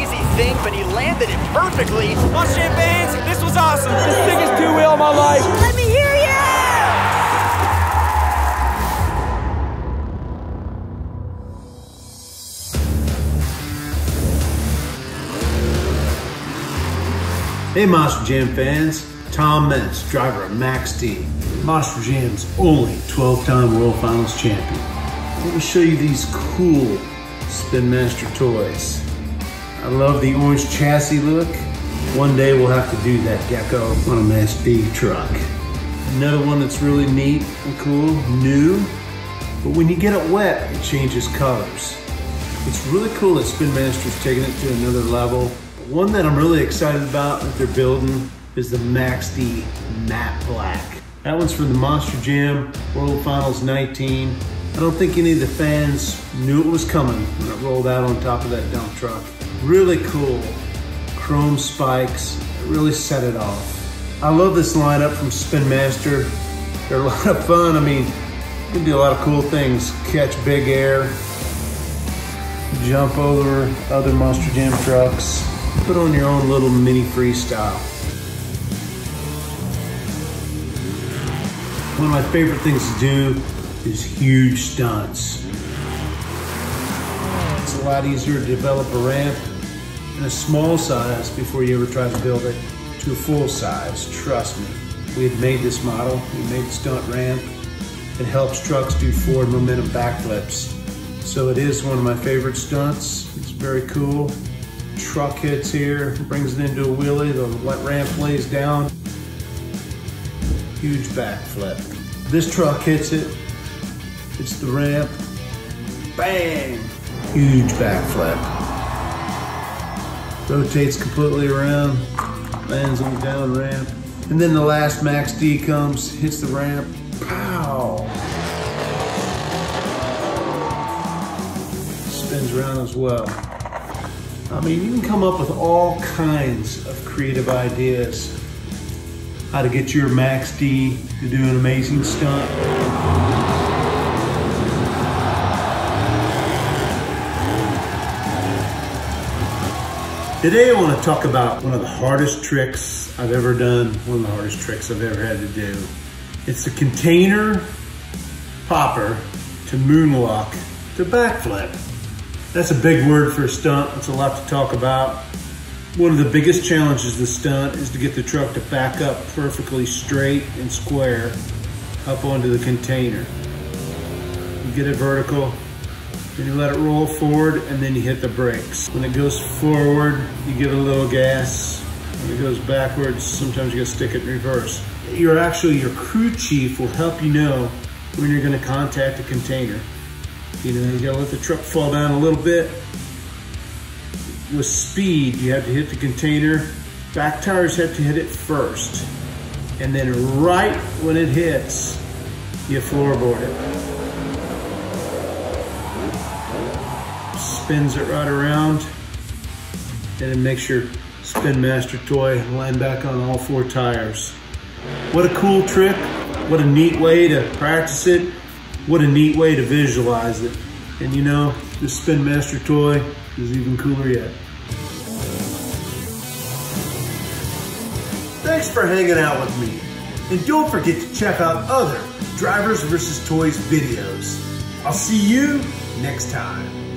easy thing, but he landed it perfectly. Monster Jam fans, this was awesome. This thing is too real in my life. Let me hear you! Hey Monster Jam fans, Tom Meents, driver of Max D, Monster Jam's only 12-time World Finals champion. Let me show you these cool Spin Master toys. I love the orange chassis look. One day we'll have to do that gecko on a Max D truck. Another one that's really neat and cool, new, but when you get it wet, it changes colors. It's really cool that Spin Master's taking it to another level. One that I'm really excited about that they're building is the Max D Matte Black. That one's from the Monster Jam World Finals 19. I don't think any of the fans knew it was coming when it rolled out on top of that dump truck. Really cool chrome spikes. It really set it off. I love this lineup from Spin Master. They're a lot of fun. I mean, you can do a lot of cool things. Catch big air, jump over other Monster Jam trucks. Put on your own little mini freestyle. One of my favorite things to do is huge stunts. It's a lot easier to develop a ramp in a small size before you ever try to build it to a full size, trust me. We had made this model, we made the stunt ramp. It helps trucks do forward momentum backflips. So it is one of my favorite stunts. It's very cool. Truck hits here, brings it into a wheelie, the ramp lays down. Huge backflip. This truck hits it, it's the ramp, bang! Huge backflip. Rotates completely around, lands on the down ramp. And then the last Max D comes, hits the ramp, pow! Spins around as well. I mean, you can come up with all kinds of creative ideas how to get your Max D to do an amazing stunt. Today I want to talk about one of the hardest tricks I've ever done, one of the hardest tricks I've ever had to do. It's the container popper to moonwalk to backflip. That's a big word for a stunt. It's a lot to talk about. One of the biggest challenges of the stunt is to get the truck to back up perfectly straight and square up onto the container. You get it vertical, then you let it roll forward, and then you hit the brakes. When it goes forward, you give it a little gas. When it goes backwards, sometimes you gotta stick it in reverse. Your crew chief will help you know when you're gonna contact the container. You know, you gotta let the truck fall down a little bit. With speed, you have to hit the container. Back tires have to hit it first. And then right when it hits, you floorboard it. Spins it right around. And it makes your Spin Master toy land back on all four tires. What a cool trick. What a neat way to practice it. What a neat way to visualize it. And you know, the Spin Master toy is even cooler yet. Thanks for hanging out with me. And don't forget to check out other Drivers vs. Toys videos. I'll see you next time.